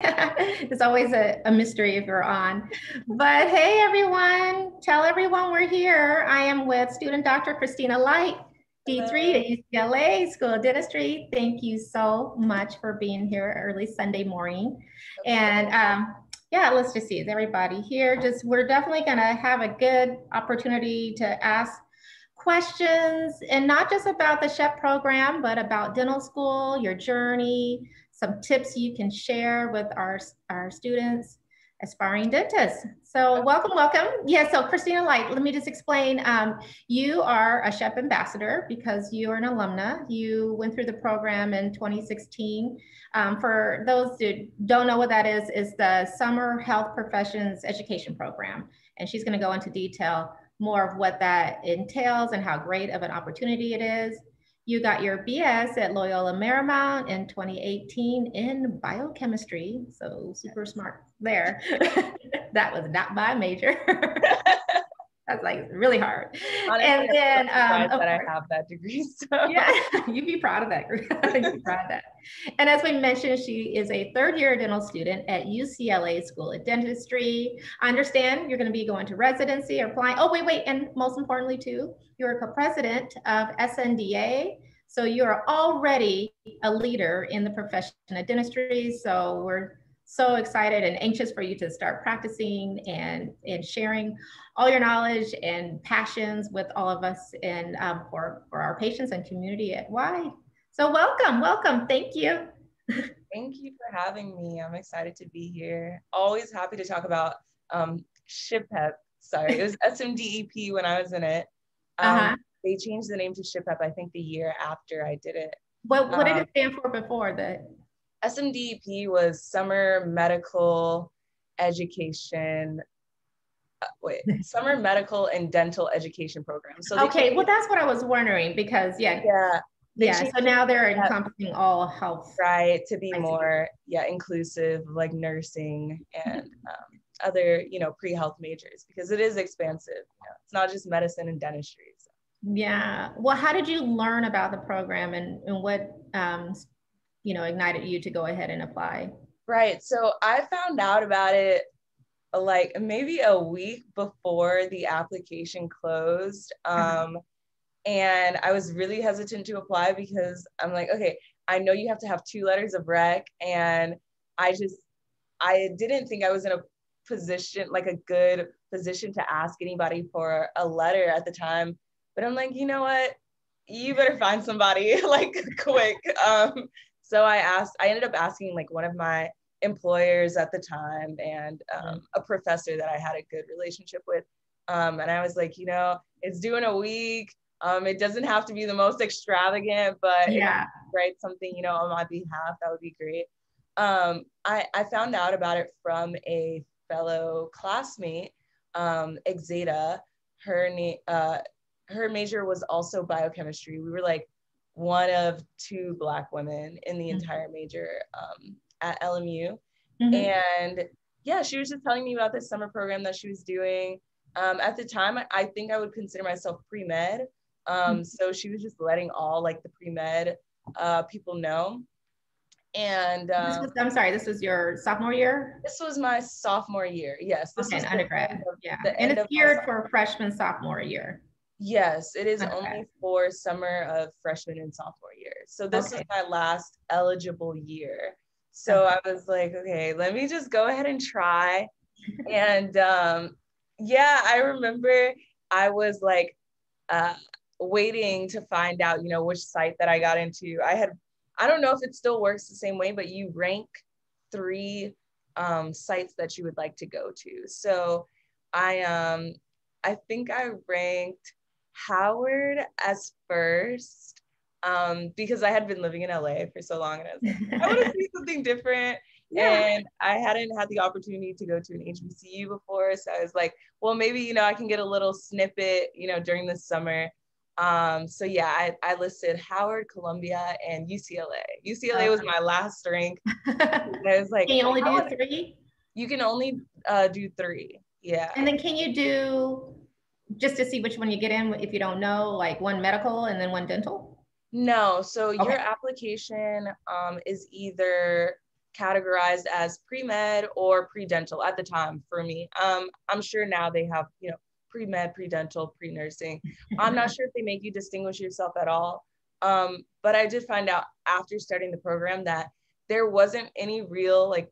It's always a mystery if you're on. But hey, everyone, tell everyone we're here. I am with student Dr. Christina Light, D3 at UCLA School of Dentistry. Thank you so much for being here early Sunday morning. And yeah, let's just see, is everybody here? Just, we're definitely gonna have a good opportunity to ask questions, and not just about the SHPEP program, but about dental school, your journey, some tips you can share with our students, aspiring dentists. So welcome, welcome. Yeah, so Christina Light, let me just explain. You are a SHPEP ambassador because you are an alumna. You went through the program in 2016. For those who don't know what that is, it's the Summer Health Professions Education Program. And she's gonna go into detail more of what that entails and how great of an opportunity it is. You got your BS at Loyola Marymount in 2018 in biochemistry. So super smart there. That was not my major. That's like really hard. Honestly, and then I'm surprised that I have that degree. So. Yeah, you'd be proud of that. You'd be proud of that. And as we mentioned, she is a third-year dental student at UCLA School of Dentistry. I understand you're going to be going to residency or applying. Oh, wait, and most importantly too, you're co-president of SNDA, so you're already a leader in the profession of dentistry. So we're so excited and anxious for you to start practicing and sharing all your knowledge and passions with all of us and for our patients and community at Y. So welcome, welcome, thank you. Thank you for having me. I'm excited to be here. Always happy to talk about SHPEP. Sorry, it was SMDEP when I was in it. They changed the name to SHPEP, I think, the year after I did it. What did it stand for before that? SMDEP was Summer Medical Education. Summer Medical and Dental Education Program. So okay, well, that's what I was wondering, because so now they're encompassing all health, right? To be more inclusive, like nursing and other, pre-health majors, because it is expansive. It's not just medicine and dentistry. So. Yeah. Well, how did you learn about the program and what, ignited you to go ahead and apply? Right. So I found out about it like maybe a week before the application closed. And I was really hesitant to apply because I'm like, okay, I know you have to have 2 letters of rec. And I didn't think I was in a position, like a good position to ask anybody for a letter at the time, but I'm like, you know what, you better find somebody like quick. So I ended up asking like one of my employers at the time and a professor that I had a good relationship with. And I was like, it's due in a week. It doesn't have to be the most extravagant, but if you write something, on my behalf, that would be great. I found out about it from a fellow classmate, Xeta. Her major was also biochemistry. We were like one of 2 Black women in the entire major at LMU. And yeah, she was just telling me about this summer program that she was doing. At the time, I think I would consider myself pre-med. So she was just letting all like the pre-med people know. And this was your sophomore year? This was my sophomore year. Yes. This was undergrad. And it's geared for freshman, sophomore year. Yes, it is only for summer of freshman and sophomore year. So this was my last eligible year. So I was like, okay, let me just go ahead and try. And I remember I was like waiting to find out, which site that I got into. I don't know if it still works the same way, but you rank 3 sites that you would like to go to. So I think I ranked Howard as first because I had been living in LA for so long and I was like, I want to see something different. And I hadn't had the opportunity to go to an HBCU before. So I was like, well, maybe, I can get a little snippet, during the summer. I listed Howard, Columbia, and UCLA. UCLA was my last rank. I was like, can you only do 3? You can only do 3. Yeah. And then can you do, just to see which one you get in, if you don't know, like 1 medical and then 1 dental? No. So your application is either categorized as pre-med or pre-dental at the time for me. I'm sure now they have, you know, pre-med, pre-dental, pre-nursing. I'm not sure if they make you distinguish yourself at all. But I did find out after starting the program that there wasn't any real like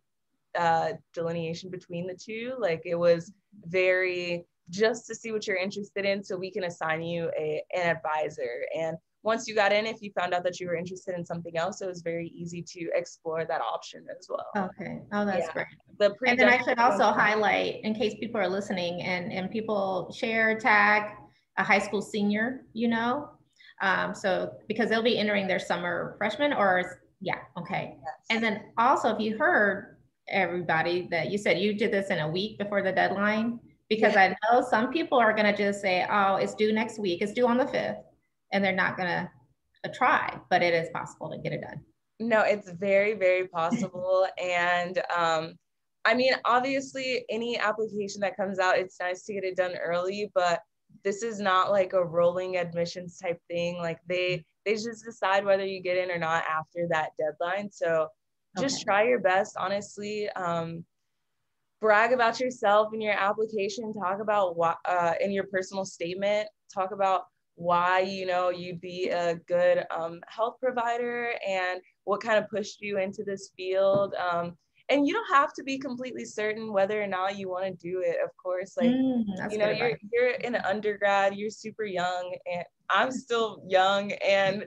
delineation between the two. Like it was very just to see what you're interested in, so we can assign you an advisor. And once you got in, if you found out that you were interested in something else, it was very easy to explore that option as well. Okay. Oh, that's great. And then I should also highlight, in case people are listening and people share, tag a high school senior, you know, so because they'll be entering their summer freshman or, yeah, okay. Yes. And then also, if you heard everybody that you said you did this in a week before the deadline, because I know some people are going to just say, oh, it's due next week, it's due on the 5th. And they're not gonna try, but it is possible to get it done. No, it's very, very possible. And I mean, obviously any application that comes out, it's nice to get it done early, but this is not like a rolling admissions type thing. Like they just decide whether you get in or not after that deadline. So just try your best, honestly. Brag about yourself in your application, talk about why, in your personal statement, talk about why, you know, you'd be a good health provider and what kind of pushed you into this field. And you don't have to be completely certain whether or not you want to do it, of course. Like, you know, you're in an undergrad, you're super young, and I'm still young, and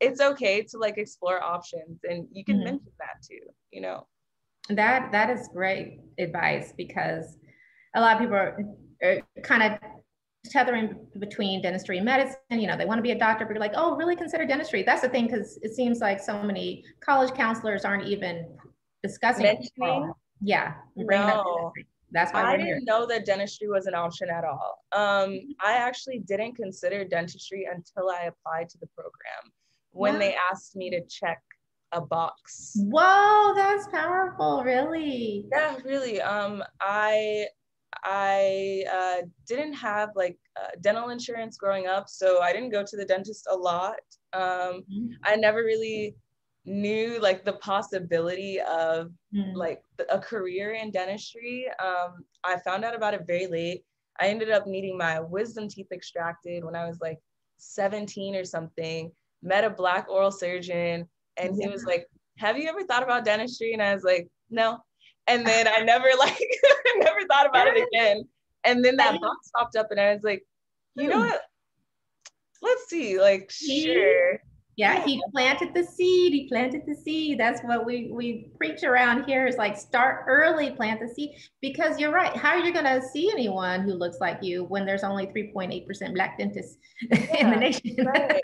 it's okay to like explore options, and you can mention that too, you know. That is great advice, because a lot of people are kind of tethering between dentistry and medicine. You know, they want to be a doctor, but you're like, oh, really consider dentistry? That's the thing, because it seems like so many college counselors aren't even discussing it. Yeah. No. That's why I didn't know that dentistry was an option at all. I actually didn't consider dentistry until I applied to the program, when they asked me to check a box. Whoa, that's powerful. Really? Yeah, really. I didn't have like dental insurance growing up, so I didn't go to the dentist a lot. I never really knew like the possibility of like a career in dentistry. I found out about it very late. I ended up needing my wisdom teeth extracted when I was like 17 or something, met a black oral surgeon, and he was like, have you ever thought about dentistry? And I was like, no. And then I never like never thought about it again. And then that box popped up, and I was like, you know what? Let's see. Like, sure. Yeah, he planted the seed. He planted the seed. That's what we preach around here, is like, start early, plant the seed. Because you're right. How are you going to see anyone who looks like you when there's only 3.8% Black dentists in the nation? Right.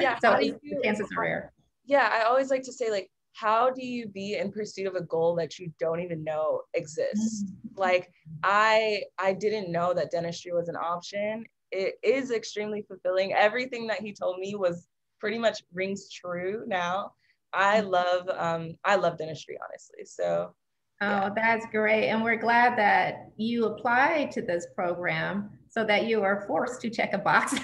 Yeah. So the chances are rare. Yeah, I always like to say, like, how do you be in pursuit of a goal that you don't even know exists? Like I didn't know that dentistry was an option. It is extremely fulfilling. Everything that he told me was pretty much rings true now. I love dentistry, honestly. So that's great. And we're glad that you applied to this program, so that you are forced to check a box.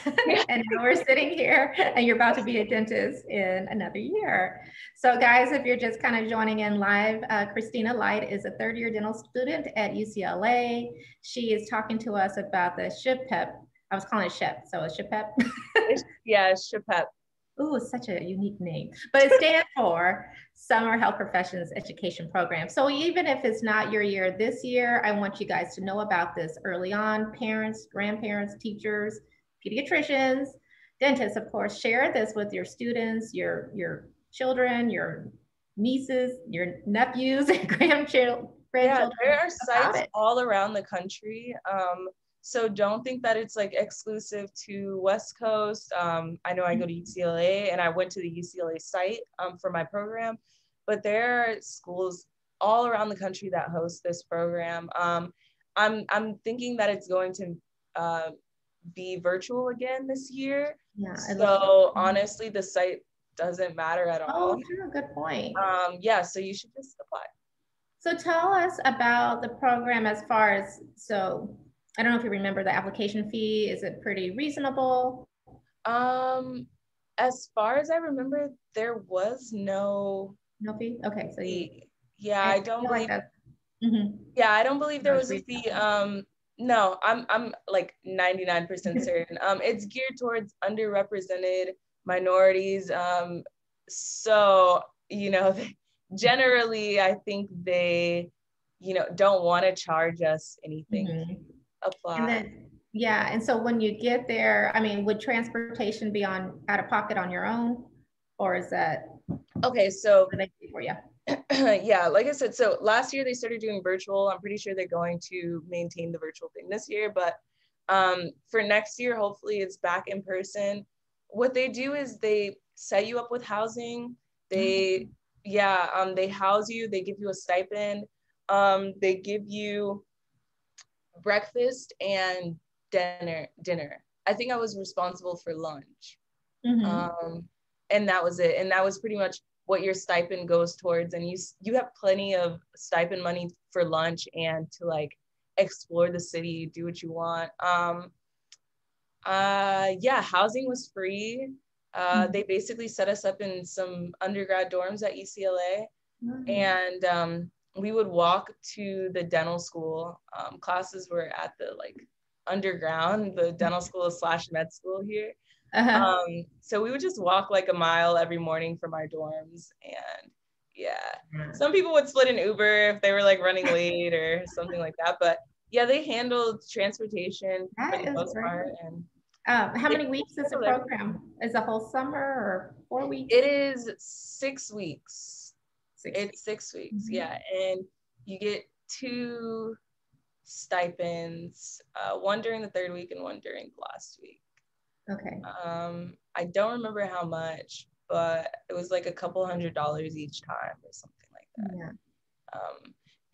And now we're sitting here, and you're about to be a dentist in another year. So guys, if you're just kind of joining in live, Christina Light is a third-year dental student at UCLA. She is talking to us about the SHPEP. I was calling it SHPEP, so it's SHPEP. Yeah, SHPEP. Ooh, it's such a unique name. But it stands for Summer Health Professions Education Program. So even if it's not your year this year, I want you guys to know about this early on. Parents, grandparents, teachers, pediatricians, dentists, of course, share this with your students, your children, your nieces, your nephews, and grandchildren. Yeah, there are sites all around the country. So don't think that it's like exclusive to West Coast. I know I go to UCLA, and I went to the UCLA site for my program, but there are schools all around the country that host this program. I'm thinking that it's going to be virtual again this year. Yeah, so honestly, the site doesn't matter at all. Oh, yeah, good point. Yeah, so you should just apply. So tell us about the program as far as, so I don't know if you remember the application fee. Is it pretty reasonable? As far as I remember, there was no fee. Okay, so Yeah, I don't believe. Like mm-hmm. Yeah, I don't believe there was the. No, I'm like 99% certain. It's geared towards underrepresented minorities. So you know, generally, I think they, you know, don't want to charge us anything. Mm-hmm. Apply. And then, yeah, and so when you get there, I mean, would transportation be on out of pocket on your own, or is that okay? So for you. Yeah, like I said, so last year they started doing virtual. I'm pretty sure they're going to maintain the virtual thing this year, but for next year, hopefully it's back in person. What they do is they set you up with housing. They, yeah, they house you, they give you a stipend, they give you breakfast and dinner. I think I was responsible for lunch. Mm-hmm. And that was it. And that was pretty much what your stipend goes towards, and you have plenty of stipend money for lunch and to like explore the city, do what you want. Yeah, housing was free. They basically set us up in some undergrad dorms at UCLA, and we would walk to the dental school. Classes were at the like underground, the dental school / med school here. Uh-huh. So we would just walk like a mile every morning from our dorms, and yeah, some people would split an Uber if they were like running late or something like that, but yeah, they handled transportation for the most part. And how many weeks is the program? Is the whole summer or 4 weeks? It is 6 weeks. It's 6 weeks. Mm-hmm. Yeah, and you get 2 stipends, one during the 3rd week and one during the last week. Okay. I don't remember how much, but it was like a couple $100 each time or something like that. Yeah.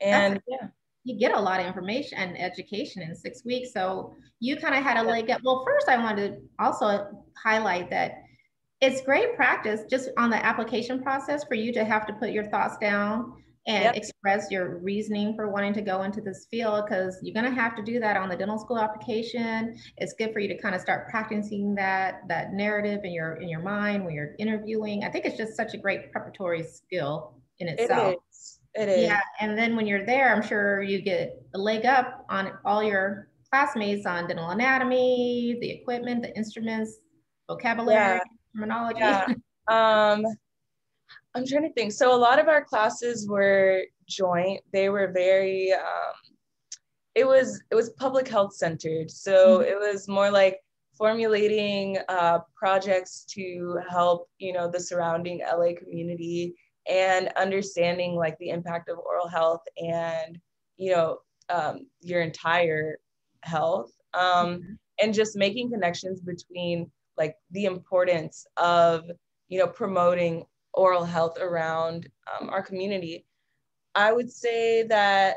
And yeah, you get a lot of information and education in 6 weeks. So you kind of had a leg up. Well, first I wanted to also highlight that it's great practice just on the application process for you to have to put your thoughts down and express your reasoning for wanting to go into this field, because you're going to have to do that on the dental school application. It's good for you to kind of start practicing that narrative in your mind when you're interviewing. I think it's just such a great preparatory skill in itself. It is. Yeah, and then when you're there, I'm sure you get a leg up on all your classmates on dental anatomy, the equipment, the instruments, vocabulary, terminology. Yeah. I'm trying to think. So a lot of our classes were joint. They were very, it was public health centered. So it was more like formulating projects to help, you know, the surrounding LA community, and understanding like the impact of oral health and, you know, your entire health, and just making connections between like the importance of, you know, promoting oral health around our community. I would say that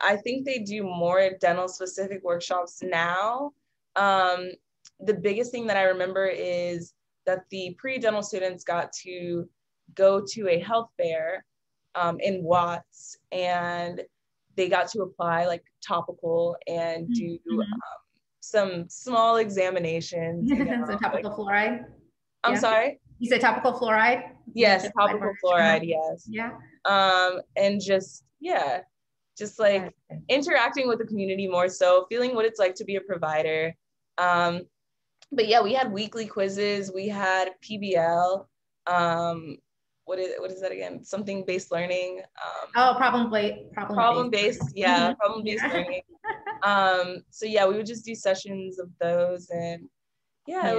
I think they do more dental specific workshops now. The biggest thing that I remember is that the pre-dental students got to go to a health fair in Watts, and they got to apply like topical and do some small examinations. You know, so topical fluoride? I'm sorry? You said topical fluoride? Yes, topical fluoride, yes. Yeah. And just like interacting with the community more so, feeling what it's like to be a provider. But yeah, we had weekly quizzes, we had PBL. What is that again? Something based learning. Problem-based learning. So yeah, we would just do sessions of those, and yeah, it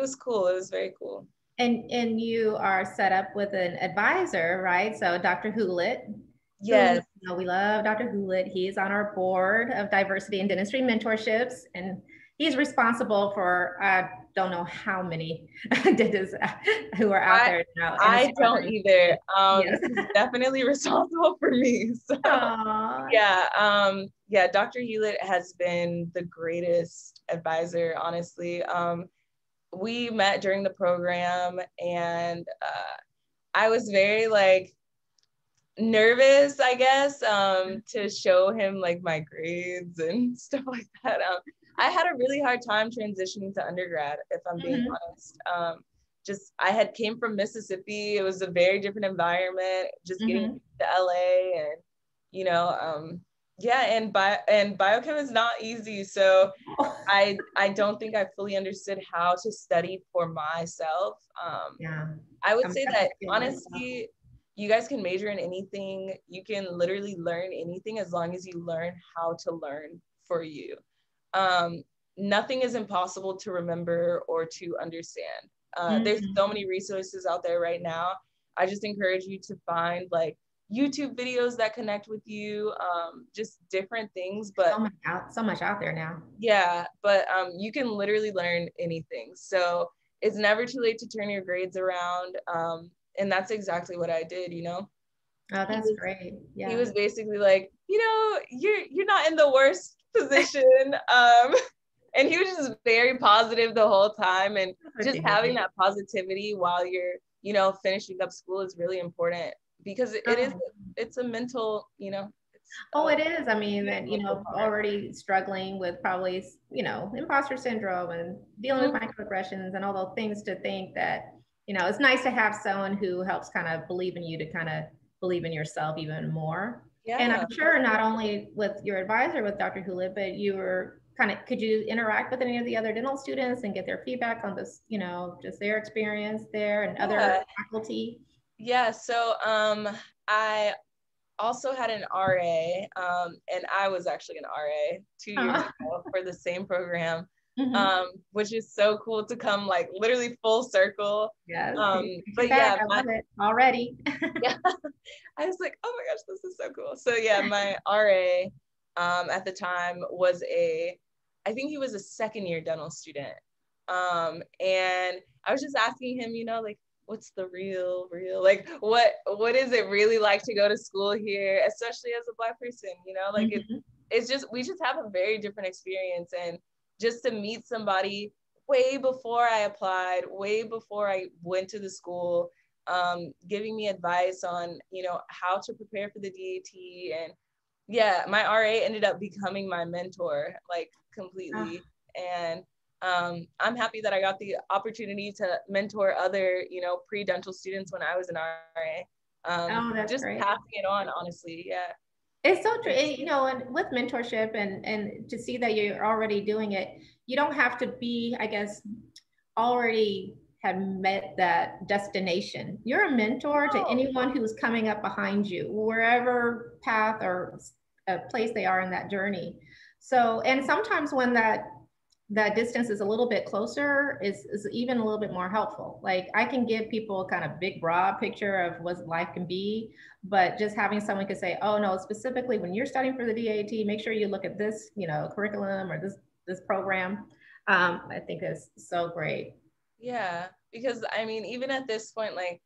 was cool. It was very cool. And you are set up with an advisor, right? So Dr. Hewlett. Yes. You know, we love Dr. Hewlett. He's on our board of diversity and dentistry mentorships, and he's responsible for, I don't know how many dentists who are out there now. I don't either. He's definitely responsible for me. So, yeah, Dr. Hewlett has been the greatest advisor, honestly. We met during the program, and I was very like nervous, I guess, to show him like my grades and stuff like that. I had a really hard time transitioning to undergrad, if I'm being honest. just, I had came from Mississippi. It was a very different environment, just getting to LA and, you know, yeah. And biochem is not easy. So I don't think I fully understood how to study for myself. Yeah. I would say that honestly, you guys can major in anything. You can literally learn anything as long as you learn how to learn for you. Nothing is impossible to remember or to understand. There's so many resources out there right now. I just encourage you to find like YouTube videos that connect with you, just different things, but so much out there now. Yeah, but you can literally learn anything. So it's never too late to turn your grades around. And that's exactly what I did, you know? Oh, that's great. Yeah. He was basically like, you know, you're not in the worst position. And he was just very positive the whole time. And just having that positivity while you're, you know, finishing up school is really important, because it's a mental, you know. Oh, it is. I mean, and, you know, already struggling with probably, you know, imposter syndrome and dealing with microaggressions and all those things, to think that, you know, it's nice to have someone who helps kind of believe in you to kind of believe in yourself even more. Yeah. And I'm sure not only with your advisor, with Dr. Hewlett, but you were kind of, could you interact with any of the other dental students and get their feedback on this, you know, just their experience there and other faculty? Yeah, so I also had an RA, and I was actually an RA 2 years ago for the same program, which is so cool to come like literally full circle. Yes. But yeah, I love it already. Yeah, I was like, oh my gosh, this is so cool. So yeah, my RA at the time was I think he was a second-year dental student, and I was just asking him, you know, like, what's the real, like, what is it really like to go to school here, especially as a Black person, you know, like it's just, we just have a very different experience. And just to meet somebody way before I applied, way before I went to the school, giving me advice on, you know, how to prepare for the DAT. And yeah, my RA ended up becoming my mentor, like completely. And I'm happy that I got the opportunity to mentor other, you know, pre-dental students when I was an RA. Just great. Passing it on, honestly. Yeah. It's so true. And, you know, and with mentorship and to see that you're already doing it, you don't have to be, I guess, already have met that destination. You're a mentor to anyone who's coming up behind you, wherever path or place they are in that journey. So, and sometimes when that distance is a little bit closer is even a little bit more helpful. Like I can give people kind of big broad picture of what life can be, but just having someone could say, oh no, specifically when you're studying for the DAT, make sure you look at this, you know, curriculum or this program. I think that's so great. Yeah, because I mean, even at this point, like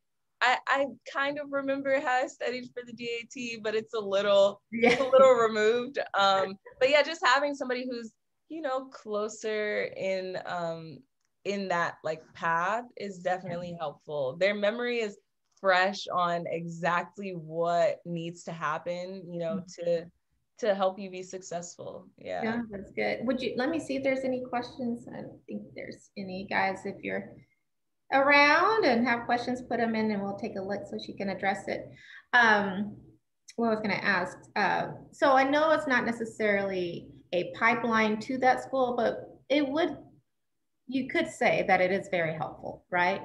I kind of remember how I studied for the DAT, but it's a little removed. But yeah, just having somebody who's, you know, closer in that like path is definitely helpful. Their memory is fresh on exactly what needs to happen, you know, to help you be successful. Yeah. Yeah, that's good. Let me see if there's any questions. I don't think there's any. Guys, if you're around and have questions, put them in and we'll take a look so she can address it. Well, I was going to ask, so I know it's not necessarily a pipeline to that school, but you could say that it is very helpful, right?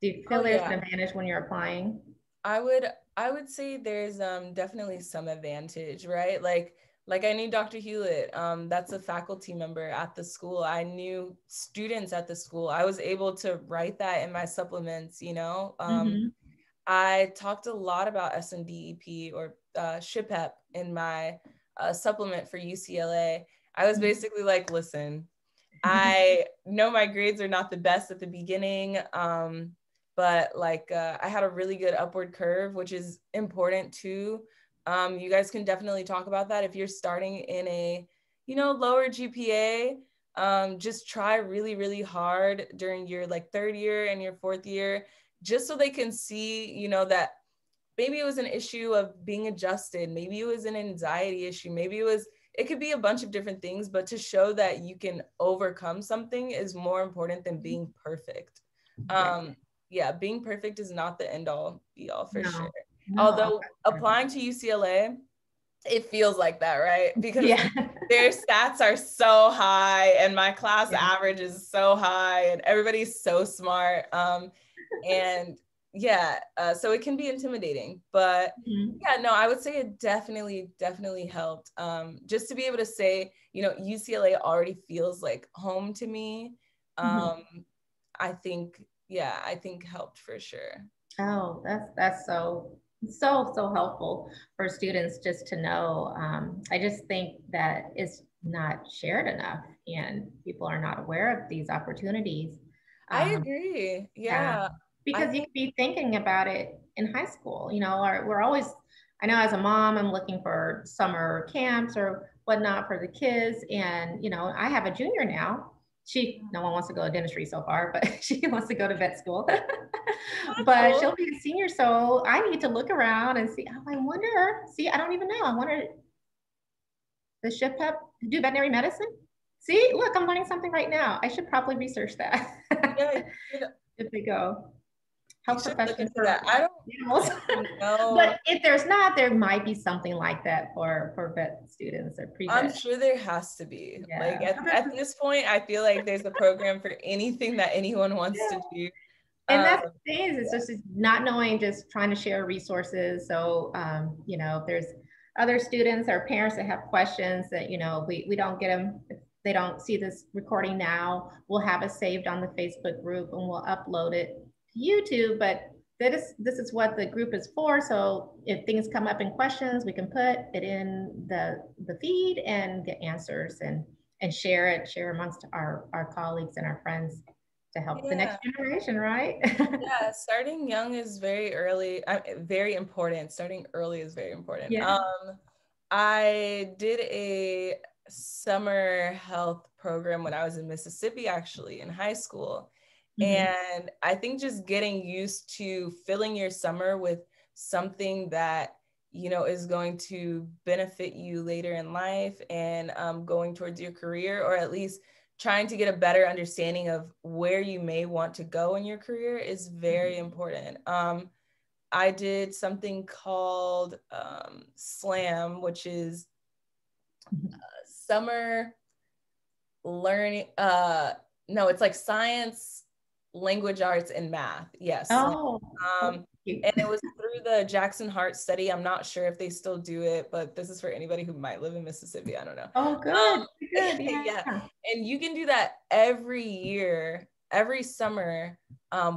Do you feel there's an advantage when you're applying? I would say there's definitely some advantage, right? Like I knew Dr. Hewlett, that's a faculty member at the school. I knew students at the school. I was able to write that in my supplements, you know? I talked a lot about SMDEP or SHPEP in my supplement for UCLA. I was basically like, listen, I know my grades are not the best at the beginning, but like I had a really good upward curve, which is important too. You guys can definitely talk about that. If you're starting in a, you know, lower GPA, just try really, really hard during your like third year and your fourth year, just so they can see, you know, that maybe it was an issue of being adjusted. Maybe it was an anxiety issue. Maybe it could be a bunch of different things, but to show that you can overcome something is more important than being perfect. Yeah, being perfect is not the end all be all for sure. No, although applying to UCLA, it feels like that, right? Because their stats are so high and my class average is so high and everybody's so smart. And so it can be intimidating, but I would say it definitely helped. Just to be able to say, you know, UCLA already feels like home to me. I think helped for sure. Oh, that's so helpful for students just to know. I just think that it's not shared enough and people are not aware of these opportunities. I agree. Yeah. Because you could be thinking about it in high school, you know, or we're always, I know as a mom, I'm looking for summer camps or whatnot for the kids. And, you know, I have a junior now. No one wants to go to dentistry so far, but she wants to go to vet school. But she'll be a senior, so I need to look around and see. Oh, I wonder. See, I don't even know. I wonder. The SHPEP do veterinary medicine. See, look, I'm learning something right now. I should probably research that. If they go, health professionals. I don't know. But if there's not, there might be something like that for vet students or pre-vet. I'm sure there has to be. Yeah. Like at this point, I feel like there's a program for anything that anyone wants to do. And that's the thing is, it's just not knowing, just trying to share resources. So, you know, if there's other students or parents that have questions that, you know, we don't get them, if they don't see this recording now, we'll have it saved on the Facebook group and we'll upload it to YouTube. But this is what the group is for. So if things come up in questions, we can put it in the feed and get answers and share amongst our colleagues and our friends. To help the next generation, right? Starting young is very early, very important. Starting early is very important. Yeah. I did a summer health program when I was in Mississippi, actually, in high school. And I think just getting used to filling your summer with something that, you know, is going to benefit you later in life and going towards your career, or at least trying to get a better understanding of where you may want to go in your career is very important. I did something called SLAM, which is summer learning. It's like science, language arts, and math. Yes. Oh. And it was through the Jackson Heart Study. I'm not sure if they still do it, but this is for anybody who might live in Mississippi. I don't know. Oh, good. Good. Yeah. And you can do that every year, every summer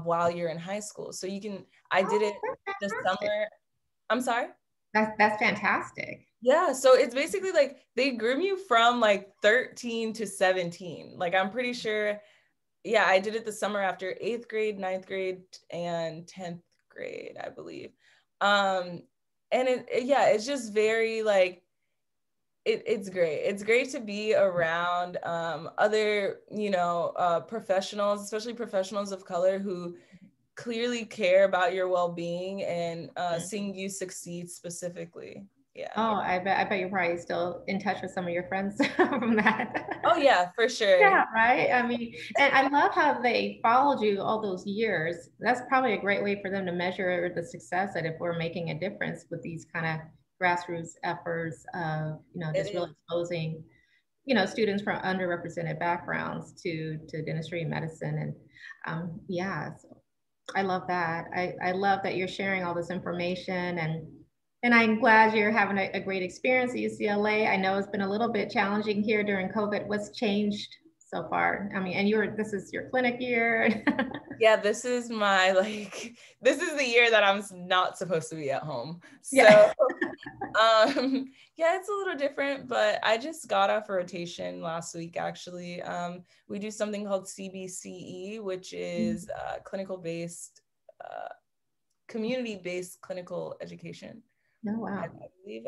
while you're in high school. So you can, I did it this summer. I'm sorry? That's fantastic. Yeah. So it's basically like they groom you from like 13 to 17. Like I'm pretty sure. Yeah. I did it the summer after 8th grade, 9th grade, and 10th grade, I believe. And it's just very like, it's great. It's great to be around other, you know, professionals, especially professionals of color who clearly care about your well-being and seeing you succeed specifically. Yeah. Oh, I bet you're probably still in touch with some of your friends from that. Oh yeah, for sure. Yeah, right. I mean, and I love how they followed you all those years. That's probably a great way for them to measure the success, that if we're making a difference with these kind of grassroots efforts of, you know, just really exposing, you know, students from underrepresented backgrounds to dentistry and medicine. And so I love that. I love that you're sharing all this information and I'm glad you're having a great experience at UCLA. I know it's been a little bit challenging here during COVID. What's changed so far? I mean, and this is your clinic year. Yeah, this is the year that I'm not supposed to be at home. So it's a little different, but I just got off a rotation last week, actually. We do something called CBCE, which is clinical-based, community-based clinical education. Oh, wow. I believe.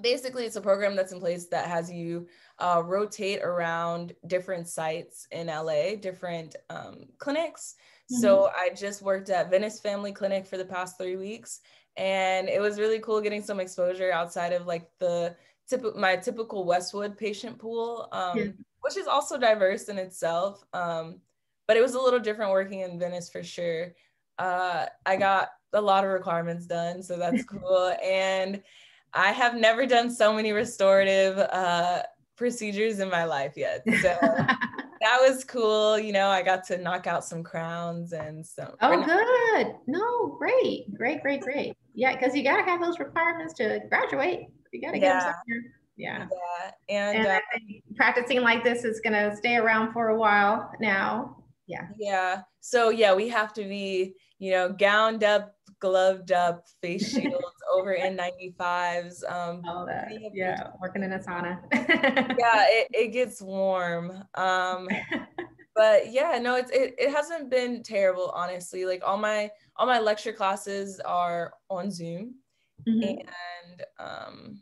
Basically, it's a program that's in place that has you rotate around different sites in LA, different clinics. So I just worked at Venice Family Clinic for the past 3 weeks, and it was really cool getting some exposure outside of like my typical Westwood patient pool, which is also diverse in itself. but it was a little different working in Venice for sure. I got a lot of requirements done, so that's cool. And I have never done so many restorative procedures in my life yet. So that was cool. You know, I got to knock out some crowns and some. Oh, good. No, great. Great, great, great. Yeah, because you got to have those requirements to graduate. You got to get them somewhere. Yeah. Yeah. And practicing like this is going to stay around for a while now. Yeah. Yeah. So, yeah, we have to be, you know, gowned up, gloved up, face shields, over N95s. All that. Yeah. Working in a sauna. Yeah. It gets warm. But yeah, no, it hasn't been terrible, honestly. Like all my lecture classes are on Zoom. Mm-hmm. And,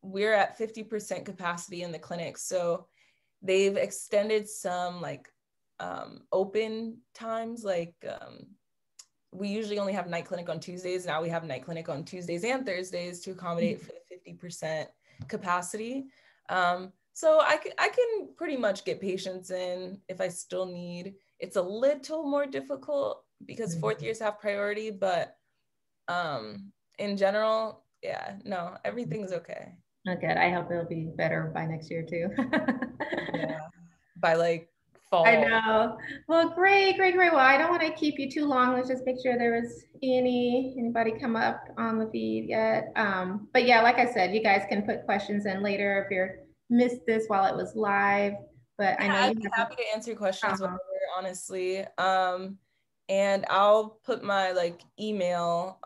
we're at 50% capacity in the clinic. So they've extended some like open times. Like we usually only have night clinic on Tuesdays. Now we have night clinic on Tuesdays and Thursdays to accommodate for the 50% capacity. So I can pretty much get patients in if I still need. It's a little more difficult because fourth years have priority, but in general, yeah, no, everything's okay. Okay, I hope it'll be better by next year too. Yeah, by like fall. I know. Well, great, great, great. Well, I don't want to keep you too long. Let's just make sure there was anybody come up on the feed yet. But yeah, like I said, you guys can put questions in later if you're missed this while it was live. But yeah, I know I'd be happy to answer questions whenever, honestly. And I'll put my like email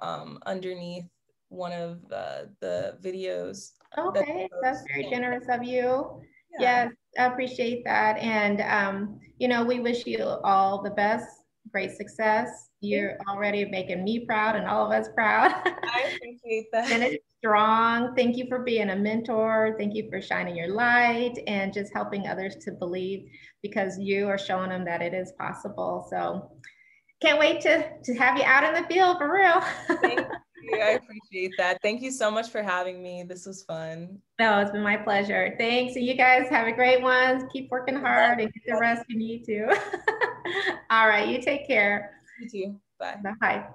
underneath one of the videos. Okay, that's very generous of you. Yeah. Yes, I appreciate that. And you know, we wish you all the best, great success. You're already making me proud and all of us proud. I appreciate that. And it's strong. Thank you for being a mentor. Thank you for shining your light and just helping others to believe, because you are showing them that it is possible. So can't wait to have you out in the field for real. I appreciate that. Thank you so much for having me. This was fun. No, it's been my pleasure. Thanks. So you guys have a great one. Keep working hard and get the rest you need to. All right. You take care. You too. Bye. Bye.